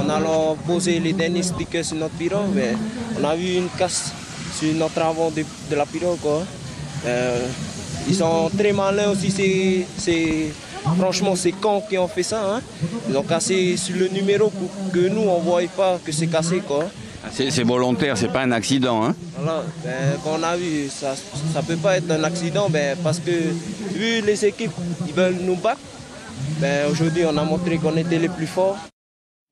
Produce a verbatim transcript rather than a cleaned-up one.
On a posé les derniers stickers sur notre pirogue, mais on a eu une casse sur notre avant de, de la pirogue. Euh, ils sont très malins aussi, c'est, c'est, franchement ces cons qui ont fait ça. Hein. Ils ont cassé sur le numéro pour que nous on ne voit pas que c'est cassé. Quoi. C'est volontaire, c'est pas un accident. Hein. Voilà, ben, qu'on a vu, ça ne peut pas être un accident ben, parce que vu les équipes, ils veulent nous battre. Ben, aujourd'hui, on a montré qu'on était les plus forts.